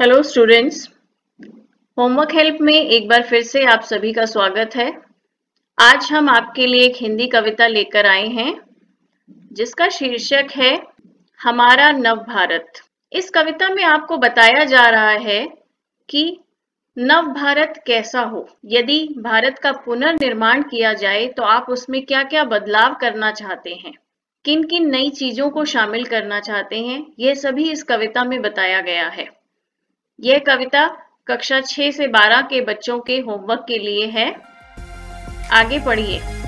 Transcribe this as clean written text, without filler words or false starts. Hello students, homework help में एक बार फिर से आप सभी का स्वागत है। आज हम आपके लिए एक हिंदी कविता लेकर आए हैं जिसका शीर्षक है हमारा नवभारत। इस कविता में आपको बताया जा रहा है कि नवभारत कैसा हो, यदि भारत का पुनर्निर्माण किया जाए तो आप उसमें क्या क्या बदलाव करना चाहते हैं, किन किन नई चीजों को शामिल करना चाहते हैं, यह सभी इस कविता में बताया गया है। यह कविता कक्षा 6 से 12 के बच्चों के होमवर्क के लिए है। आगे पढ़िए।